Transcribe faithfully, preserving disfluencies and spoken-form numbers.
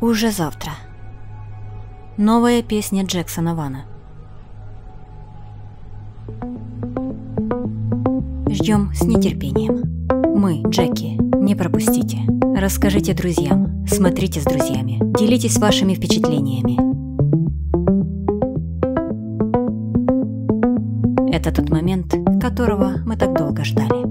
Уже завтра. Новая песня Джексона Вана. Ждем с нетерпением. Мы, Джеки, не пропустите. Расскажите друзьям, смотрите с друзьями, делитесь вашими впечатлениями. Это тот момент, которого мы так долго ждали.